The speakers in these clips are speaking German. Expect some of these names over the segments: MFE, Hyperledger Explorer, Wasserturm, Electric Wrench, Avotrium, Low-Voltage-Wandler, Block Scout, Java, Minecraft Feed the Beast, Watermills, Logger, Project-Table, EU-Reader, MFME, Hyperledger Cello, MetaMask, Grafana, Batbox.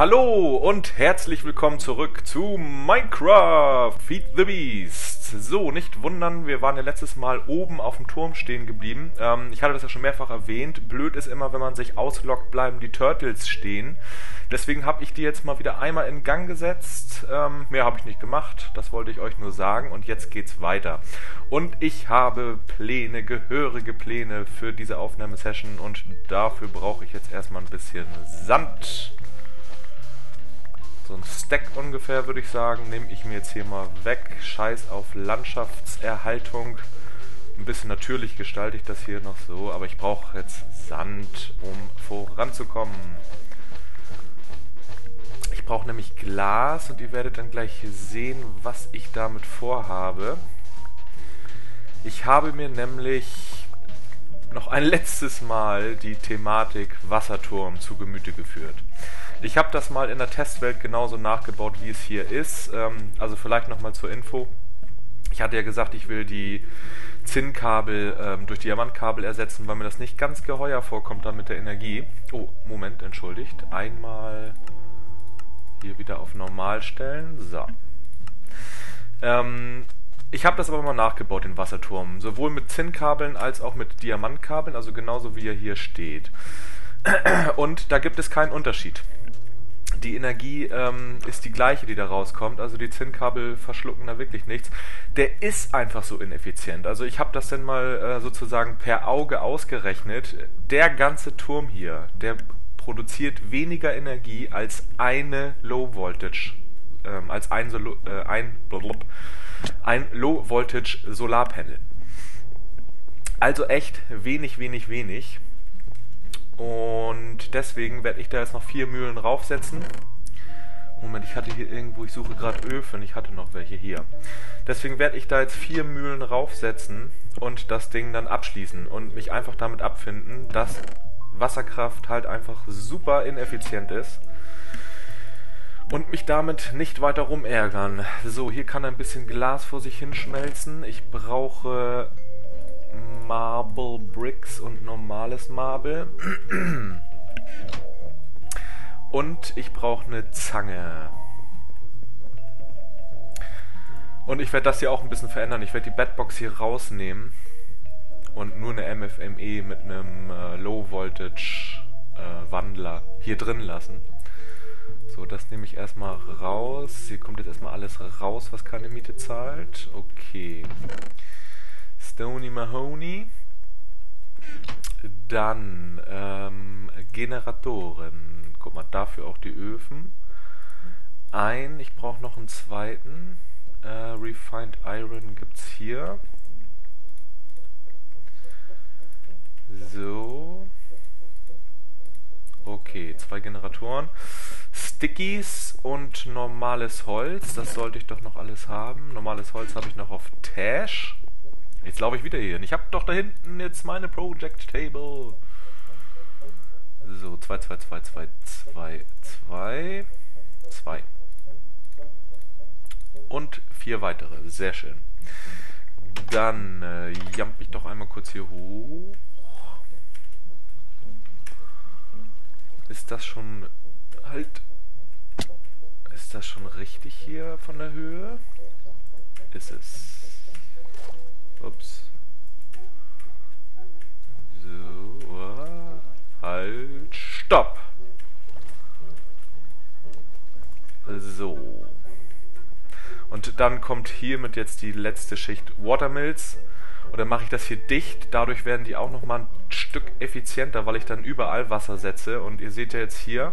Hallo und herzlich willkommen zurück zu Minecraft Feed the Beast. So, nicht wundern, wir waren ja letztes Mal oben auf dem Turm stehen geblieben. Ich hatte das ja schon mehrfach erwähnt. Blöd ist immer, wenn man sich ausloggt, bleiben die Turtles stehen. Deswegen habe ich die jetzt mal wieder einmal in Gang gesetzt. Mehr habe ich nicht gemacht, das wollte ich euch nur sagen. Und jetzt geht's weiter. Und ich habe Pläne, gehörige Pläne für diese Aufnahmesession. Und dafür brauche ich jetzt erstmal ein bisschen Sand. So ein Stack ungefähr, würde ich sagen, nehme ich mir jetzt hier mal weg. Scheiß auf Landschaftserhaltung. Ein bisschen natürlich gestalte ich das hier noch so, aber ich brauche jetzt Sand, um voranzukommen. Ich brauche nämlich Glas und ihr werdet dann gleich sehen, was ich damit vorhabe. Ich habe mir nämlich noch ein letztes Mal die Thematik Wasserturm zu Gemüte geführt. Ich habe das mal in der Testwelt genauso nachgebaut, wie es hier ist. Also vielleicht nochmal zur Info. Ich hatte ja gesagt, ich will die Zinnkabel durch Diamantkabel ersetzen, weil mir das nicht ganz geheuer vorkommt dann mit der Energie. Oh, Moment, entschuldigt. Einmal hier wieder auf Normal stellen. So. Ich habe das aber mal nachgebaut, den Wasserturm. Sowohl mit Zinnkabeln als auch mit Diamantkabeln, also genauso wie er hier steht. Und da gibt es keinen Unterschied. Die Energie ist die gleiche, die da rauskommt. Also die Zinnkabel verschlucken da wirklich nichts. Der ist einfach so ineffizient. Also ich habe das dann mal sozusagen per Auge ausgerechnet. Der ganze Turm hier, der produziert weniger Energie als eine Low-Voltage, als ein Low-Voltage-Solarpanel. Also echt wenig, wenig, wenig. Und deswegen werde ich da jetzt noch 4 Mühlen raufsetzen. Moment, ich hatte hier irgendwo, ich suche gerade Öfen, ich hatte noch welche hier. Deswegen werde ich da jetzt 4 Mühlen raufsetzen und das Ding dann abschließen und mich einfach damit abfinden, dass Wasserkraft halt einfach super ineffizient ist. Und mich damit nicht weiter rumärgern. So, hier kann ein bisschen Glas vor sich hinschmelzen. Ich brauche Marble Bricks und normales Marble. Und ich brauche eine Zange. Und ich werde das hier auch ein bisschen verändern. Ich werde die Batbox hier rausnehmen und nur eine MFME mit einem Low-Voltage-Wandler hier drin lassen. So, das nehme ich erstmal raus. Hier kommt jetzt erstmal alles raus, was keine Miete zahlt. Okay. Stony Mahoney. Dann Generatoren. Guck mal, dafür auch die Öfen. Ich brauche noch einen zweiten. Refined Iron gibt's hier. So. Okay, 2 Generatoren. Stickies und normales Holz. Das sollte ich doch noch alles haben. Normales Holz habe ich noch auf Tash. Jetzt laufe ich wieder hier hin. Ich habe doch da hinten jetzt meine Project-Table. So, 2, 2, 2, 2, 2, 2, 2. Und 4 weitere. Sehr schön. Dann jump ich doch einmal kurz hier hoch. Ist das schon halt... Ist das schon richtig hier von der Höhe? Ist es... Ups. So. Halt. Stopp. So. Und dann kommt hiermit jetzt die letzte Schicht Watermills. Und dann mache ich das hier dicht. Dadurch werden die auch nochmal ein Stück effizienter, weil ich dann überall Wasser setze. Und ihr seht ja jetzt hier,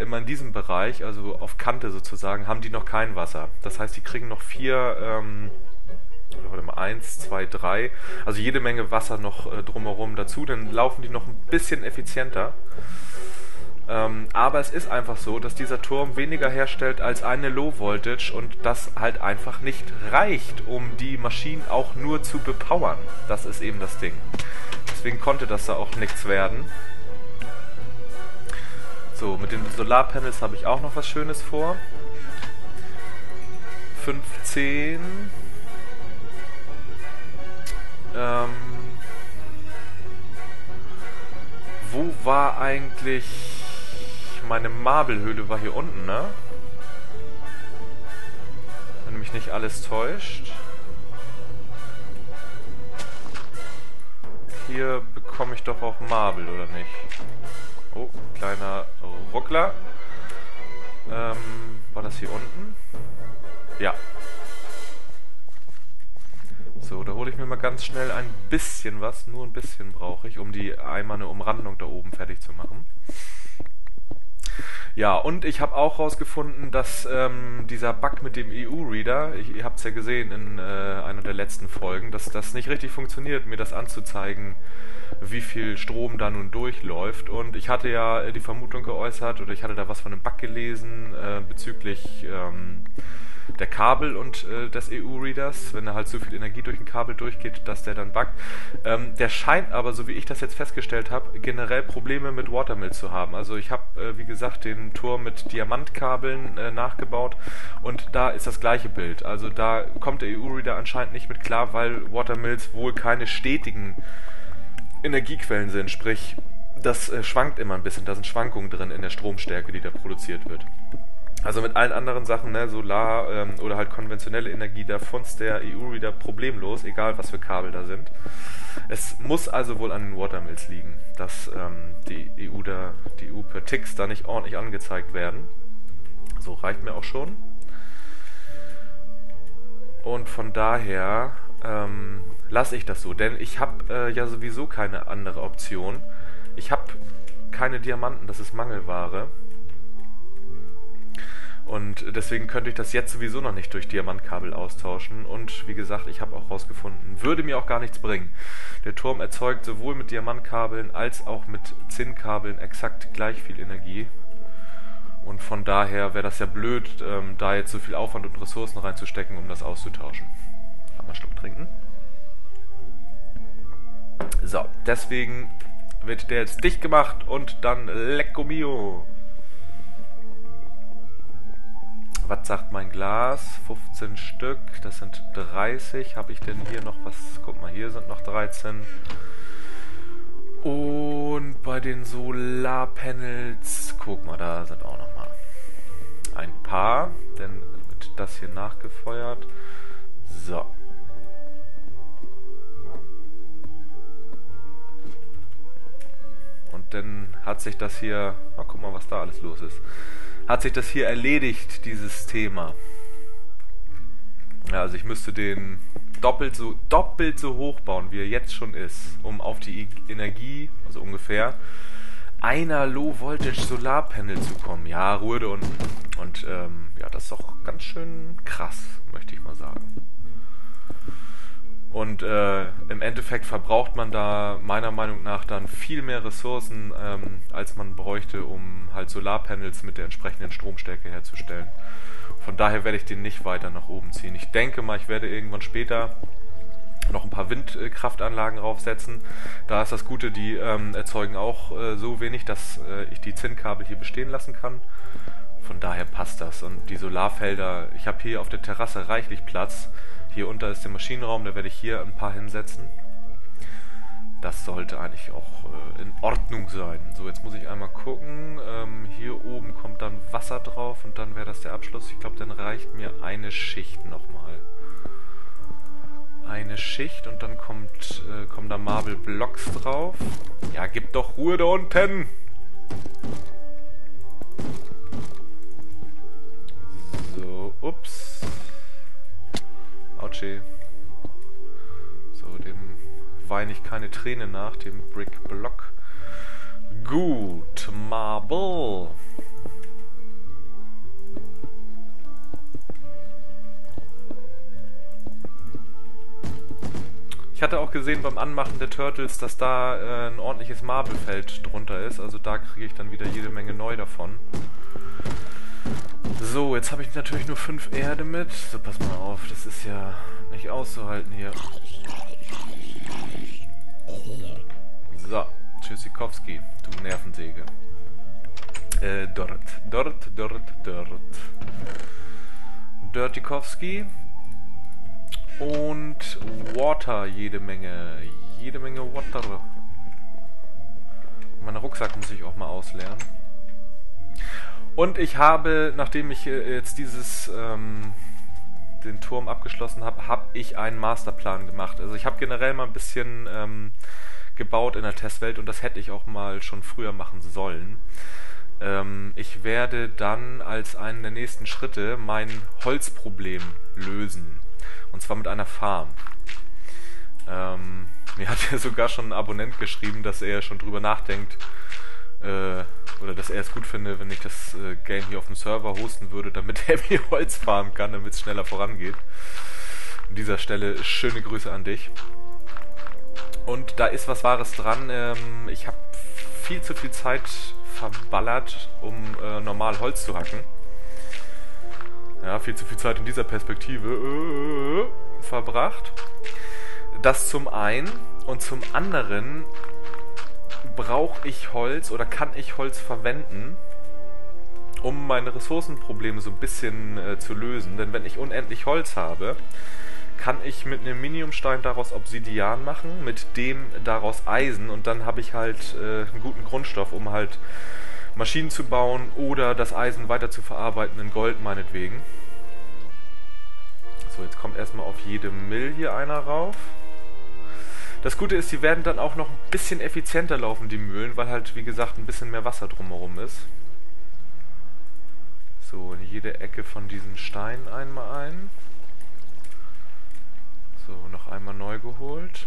immer in diesem Bereich, also auf Kante sozusagen, haben die noch kein Wasser. Das heißt, die kriegen noch 4... Warte mal, 1, 2, 3. Also jede Menge Wasser noch drumherum dazu. Dann laufen die noch ein bisschen effizienter. Aber es ist einfach so, dass dieser Turm weniger herstellt als eine Low-Voltage. Und das halt einfach nicht reicht, um die Maschinen auch nur zu bepowern. Das ist eben das Ding. Deswegen konnte das da auch nichts werden. So, mit den Solarpanels habe ich auch noch was Schönes vor. 15... wo war eigentlich meine Marbelhöhle war hier unten, ne? Wenn mich nicht alles täuscht. Hier bekomme ich doch auch Marble, oder nicht? Oh, kleiner Ruckler. War das hier unten? Ja. So, da hole ich mir mal ganz schnell ein bisschen was. Nur ein bisschen brauche ich, um die einmal eine Umrandung da oben fertig zu machen. Ja, und ich habe auch rausgefunden, dass dieser Bug mit dem EU-Reader, ihr habt es ja gesehen in einer der letzten Folgen, dass das nicht richtig funktioniert, mir das anzuzeigen, wie viel Strom da nun durchläuft. Und ich hatte ja die Vermutung geäußert, oder ich hatte da was von einem Bug gelesen bezüglich der Kabel und des EU-Readers, wenn da halt so viel Energie durch ein Kabel durchgeht, dass der dann buggt. Der scheint aber, so wie ich das jetzt festgestellt habe, generell Probleme mit Watermills zu haben. Also ich habe, wie gesagt, den Turm mit Diamantkabeln nachgebaut und da ist das gleiche Bild. Also da kommt der EU-Reader anscheinend nicht mit klar, weil Watermills wohl keine stetigen Energiequellen sind. Sprich, das schwankt immer ein bisschen, da sind Schwankungen drin in der Stromstärke, die da produziert wird. Also mit allen anderen Sachen, ne, Solar oder halt konventionelle Energie, da funzt der EU-Reader problemlos, egal was für Kabel da sind. Es muss also wohl an den Watermills liegen, dass die EU per Ticks da nicht ordentlich angezeigt werden. So, reicht mir auch schon. Und von daher lasse ich das so, denn ich habe ja sowieso keine andere Option. Ich habe keine Diamanten, das ist Mangelware. Und deswegen könnte ich das jetzt sowieso noch nicht durch Diamantkabel austauschen. Und wie gesagt, ich habe auch rausgefunden, würde mir auch gar nichts bringen. Der Turm erzeugt sowohl mit Diamantkabeln als auch mit Zinnkabeln exakt gleich viel Energie. Und von daher wäre das ja blöd, da jetzt so viel Aufwand und Ressourcen reinzustecken, um das auszutauschen. Mal einen Schluck trinken. So, deswegen wird der jetzt dicht gemacht und dann Lecco Mio. Was sagt mein Glas? 15 Stück, das sind 30. Habe ich denn hier noch was? Guck mal, hier sind noch 13. Und bei den Solarpanels, guck mal, da sind auch noch mal ein paar. Dann wird das hier nachgefeuert. So. Und dann hat sich das hier... Oh, guck mal, was da alles los ist. Hat sich das hier erledigt, dieses Thema. Ja, also ich müsste den doppelt so hoch bauen, wie er jetzt schon ist, um auf die Energie, also ungefähr, einer Low-Voltage-Solarpanel zu kommen. Ja, Ruhe da unten. Und ja, das ist doch ganz schön krass, möchte ich mal sagen. Und im Endeffekt verbraucht man da meiner Meinung nach dann viel mehr Ressourcen, als man bräuchte, um halt Solarpanels mit der entsprechenden Stromstärke herzustellen. Von daher werde ich den nicht weiter nach oben ziehen. Ich denke mal, ich werde irgendwann später noch ein paar Windkraftanlagen raufsetzen. Da ist das Gute, die erzeugen auch so wenig, dass ich die Zinnkabel hier bestehen lassen kann. Von daher passt das. Und die Solarfelder, ich habe hier auf der Terrasse reichlich Platz. Hier unter ist der Maschinenraum, da werde ich hier ein paar hinsetzen. Das sollte eigentlich auch in Ordnung sein. So, jetzt muss ich einmal gucken. Hier oben kommt dann Wasser drauf und dann wäre das der Abschluss. Ich glaube, dann reicht mir eine Schicht nochmal. Eine Schicht und dann kommen da Marble Blocks drauf. Ja, gib doch Ruhe da unten! So, ups. Autsche. So, dem weine ich keine Träne nach, dem Brick Block. Gut, Marble. Ich hatte auch gesehen beim Anmachen der Turtles, dass da ein ordentliches Marblefeld drunter ist. Also da kriege ich dann wieder jede Menge neu davon. So, jetzt habe ich natürlich nur 5 Erde mit. So, pass mal auf, das ist ja nicht auszuhalten hier. So, Tschüssikowski, du Nervensäge. Dirtikowski. Und Water, jede Menge. Jede Menge Water. Meinen Rucksack muss ich auch mal ausleeren. Und ich habe, nachdem ich jetzt dieses den Turm abgeschlossen habe, habe ich einen Masterplan gemacht. Also ich habe generell mal ein bisschen gebaut in der Testwelt und das hätte ich auch mal schon früher machen sollen. Ich werde dann als einen der nächsten Schritte mein Holzproblem lösen. Und zwar mit einer Farm. Mir hat ja sogar schon ein Abonnent geschrieben, dass er schon drüber nachdenkt, oder dass er es gut finde, wenn ich das Game hier auf dem Server hosten würde, damit er mir Holz farmen kann, damit es schneller vorangeht. An dieser Stelle schöne Grüße an dich. Und da ist was Wahres dran. Ich habe viel zu viel Zeit verballert, um normal Holz zu hacken. Ja, viel zu viel Zeit in dieser Perspektive verbracht. Das zum einen. Und zum anderen brauche ich Holz oder kann ich Holz verwenden, um meine Ressourcenprobleme so ein bisschen zu lösen. Denn wenn ich unendlich Holz habe, kann ich mit einem Miniumstein daraus Obsidian machen, mit dem daraus Eisen, und dann habe ich halt einen guten Grundstoff, um halt Maschinen zu bauen oder das Eisen weiter zu verarbeiten in Gold meinetwegen. So, jetzt kommt erstmal auf jede Mill hier einer rauf. Das Gute ist, die werden dann auch noch ein bisschen effizienter laufen, die Mühlen, weil halt, wie gesagt, ein bisschen mehr Wasser drumherum ist. So, in jede Ecke von diesen Steinen einmal ein. So, noch einmal neu geholt.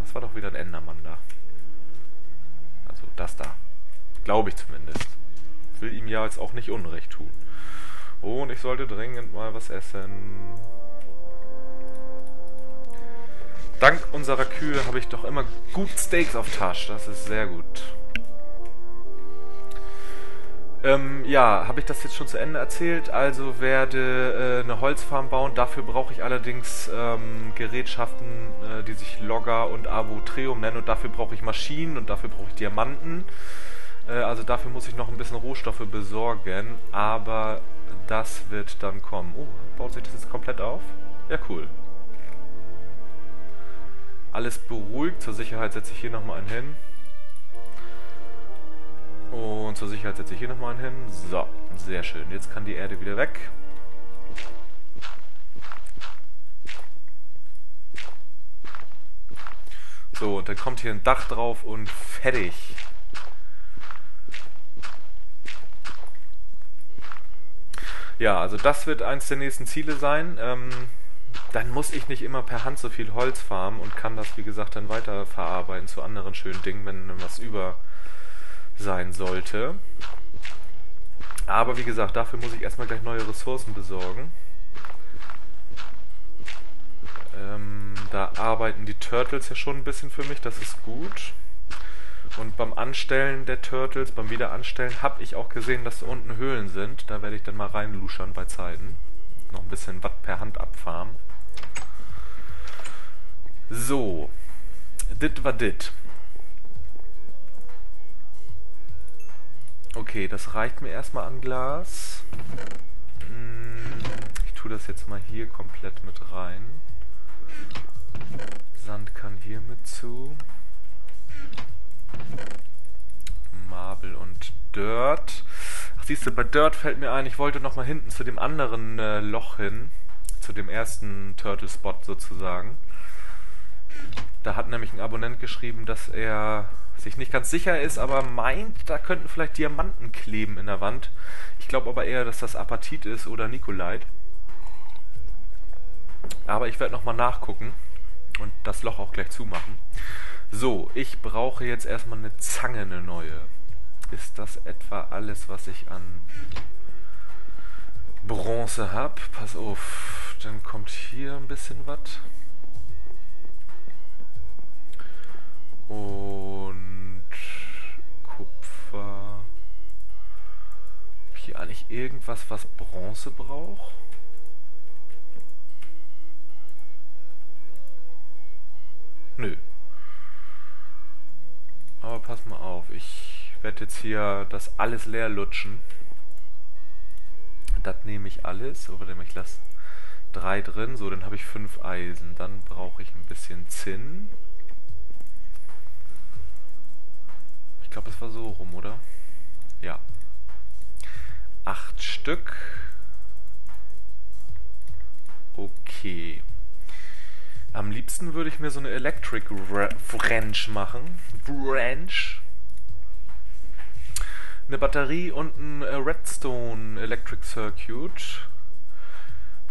Das war doch wieder ein Endermann da. Also das da. Glaube ich zumindest. Will ihm ja jetzt auch nicht Unrecht tun. Oh, und ich sollte dringend mal was essen. Dank unserer Kühe habe ich doch immer gut Steaks auf Tasche. Das ist sehr gut. Ja, habe ich das jetzt schon zu Ende erzählt? Also werde eine Holzfarm bauen. Dafür brauche ich allerdings Gerätschaften, die sich Logger und Avotrium nennen. Und dafür brauche ich Maschinen und dafür brauche ich Diamanten. Also dafür muss ich noch ein bisschen Rohstoffe besorgen. Aber das wird dann kommen. Oh, baut sich das jetzt komplett auf? Ja, cool. Alles beruhigt. Zur Sicherheit setze ich hier nochmal einen hin. Und zur Sicherheit setze ich hier nochmal einen hin. So, sehr schön. Jetzt kann die Erde wieder weg. So, und dann kommt hier ein Dach drauf und fertig. Ja, also das wird eins der nächsten Ziele sein. Dann muss ich nicht immer per Hand so viel Holz farmen und kann das, wie gesagt, dann weiterverarbeiten zu anderen schönen Dingen, wenn was über sein sollte. Aber wie gesagt, dafür muss ich erstmal gleich neue Ressourcen besorgen. Da arbeiten die Turtles ja schon ein bisschen für mich, das ist gut. Und beim Anstellen der Turtles, beim Wiederanstellen, habe ich auch gesehen, dass da unten Höhlen sind. Da werde ich dann mal reinluschern bei Zeiten. Noch ein bisschen Watt per Hand abfarmen. So. Dit war dit. Okay, das reicht mir erstmal an Glas. Ich tue das jetzt mal hier komplett mit rein. Sand kann hier mit zu. Marble und Dirt. Ach, siehst du, bei Dirt fällt mir ein, ich wollte nochmal hinten zu dem anderen Loch hin. Zu dem ersten Turtle-Spot sozusagen. Da hat nämlich ein Abonnent geschrieben, dass er sich nicht ganz sicher ist, aber meint, da könnten vielleicht Diamanten kleben in der Wand. Ich glaube aber eher, dass das Apatit ist oder Nikolait. Aber ich werde nochmal nachgucken und das Loch auch gleich zumachen. So, ich brauche jetzt erstmal eine Zange, eine neue. Ist das etwa alles, was ich an Bronze habe? Pass auf, dann kommt hier ein bisschen was. Und Kupfer. Hab ich hier eigentlich irgendwas, was Bronze braucht? Nö. Aber pass mal auf, ich werde jetzt hier das alles leer lutschen. Das nehme ich alles, oder ich lasse 3 drin, so, dann habe ich 5 Eisen. Dann brauche ich ein bisschen Zinn. Ich glaube, es war so rum, oder? Ja. 8 Stück. Okay. Am liebsten würde ich mir so eine Electric Wrench machen. Wrench. Eine Batterie und ein Redstone Electric Circuit.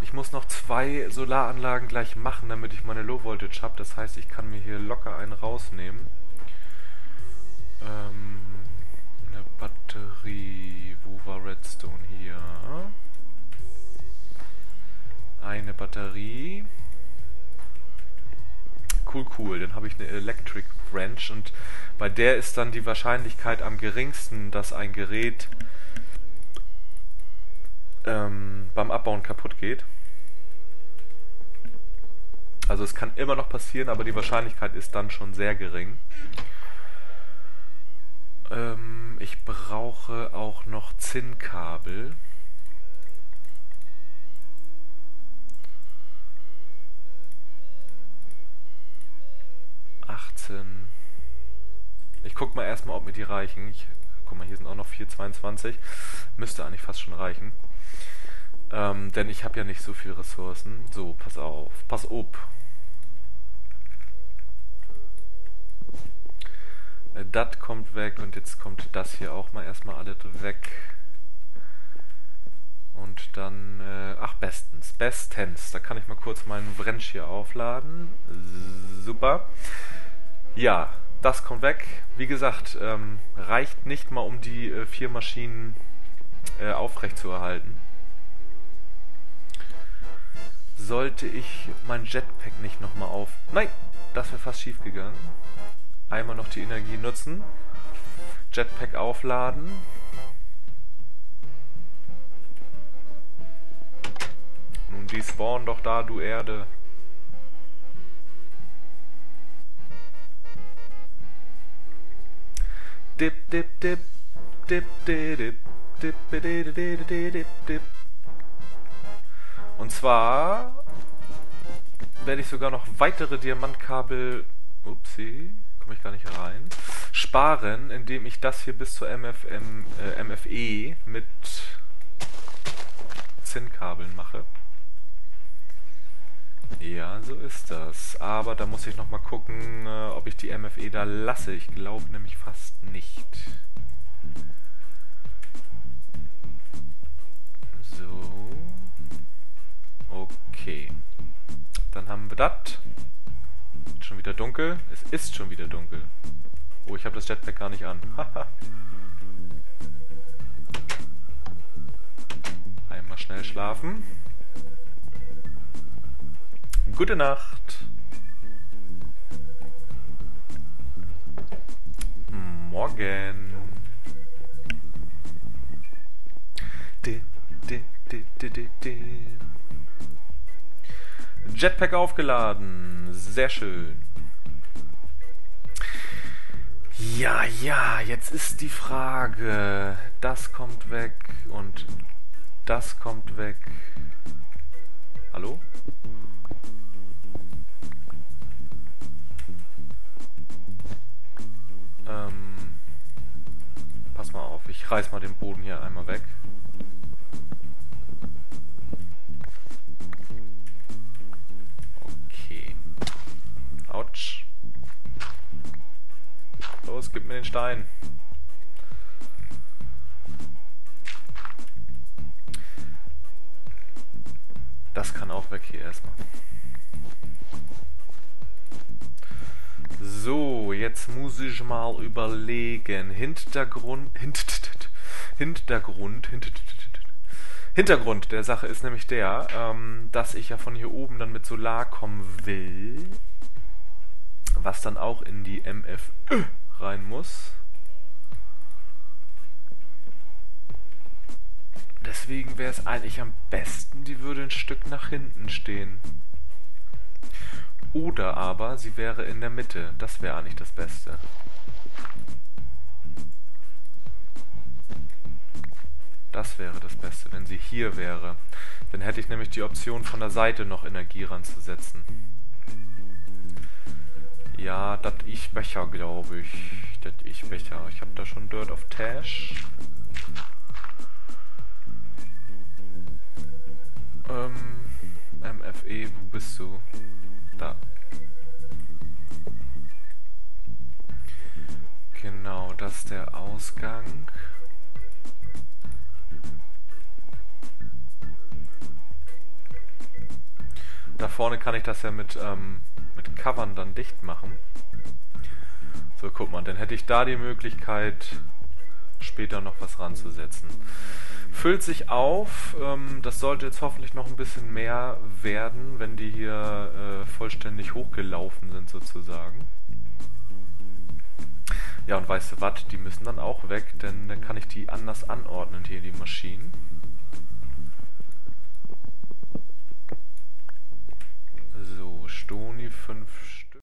Ich muss noch 2 Solaranlagen gleich machen, damit ich meine Low-Voltage habe. Das heißt, ich kann mir hier locker einen rausnehmen. Eine Batterie. Wo war Redstone? Hier. Eine Batterie. Cool, cool. Dann habe ich eine Electric Wrench und bei der ist dann die Wahrscheinlichkeit am geringsten, dass ein Gerät beim Abbauen kaputt geht. Also es kann immer noch passieren, aber die Wahrscheinlichkeit ist dann schon sehr gering. Ich brauche auch noch Zinnkabel. Ich guck mal erstmal, ob mir die reichen. Guck mal, hier sind auch noch 4, 22. Müsste eigentlich fast schon reichen. Denn ich habe ja nicht so viele Ressourcen. So, pass auf. Pass ob. Das kommt weg und jetzt kommt das hier auch mal erstmal alles weg. Und dann, ach, bestens. Bestens. Da kann ich mal kurz meinen Wrench hier aufladen. Super. Ja, das kommt weg. Wie gesagt, reicht nicht mal, um die 4 Maschinen aufrecht zu erhalten. Sollte ich mein Jetpack nicht nochmal auf... Nein, das wäre fast schief gegangen. Einmal noch die Energie nutzen. Jetpack aufladen. Nun, die spawnen doch da, du Erde. Dip, dip, dip, dip, dip, dip, dip, dip, dip, dip, dip. Und zwar werde ich sogar noch weitere Diamantkabel, upsie, komme ich gar nicht rein, sparen, indem ich das hier bis zur MFE mit Zinnkabeln mache. Ja, so ist das. Aber da muss ich nochmal gucken, ob ich die MFE da lasse. Ich glaube nämlich fast nicht. So. Okay. Dann haben wir das. Schon wieder dunkel. Es ist schon wieder dunkel. Oh, ich habe das Jetpack gar nicht an. Einmal schnell schlafen. Gute Nacht. Morgen. Jetpack aufgeladen. Sehr schön. Ja, ja, jetzt ist die Frage. Das kommt weg und das kommt weg. Hallo? Pass mal auf, ich reiß mal den Boden hier einmal weg. Okay. Autsch. Los, gib mir den Stein. Das kann auch weg hier erstmal. So, jetzt muss ich mal überlegen. Hintergrund der Sache ist nämlich der, dass ich ja von hier oben dann mit Solar kommen will, was dann auch in die MFE rein muss. Deswegen wäre es eigentlich am besten, die würde ein Stück nach hinten stehen. Oder aber sie wäre in der Mitte. Das wäre eigentlich das Beste. Das wäre das Beste, wenn sie hier wäre. Dann hätte ich nämlich die Option, von der Seite noch Energie ranzusetzen. Ja, das ist Becher, glaube ich. Das ist Becher. Ich habe da schon Dirt auf Tash. bis zu da. Genau, das ist der Ausgang. Da vorne kann ich das ja mit Covern dann dicht machen. So, guck mal, dann hätte ich da die Möglichkeit, später noch was ranzusetzen. Füllt sich auf, das sollte jetzt hoffentlich noch ein bisschen mehr werden, wenn die hier vollständig hochgelaufen sind sozusagen. Ja, und weißt du was, die müssen dann auch weg, denn dann kann ich die anders anordnen hier, die Maschinen. So, Stoni 5 Stück.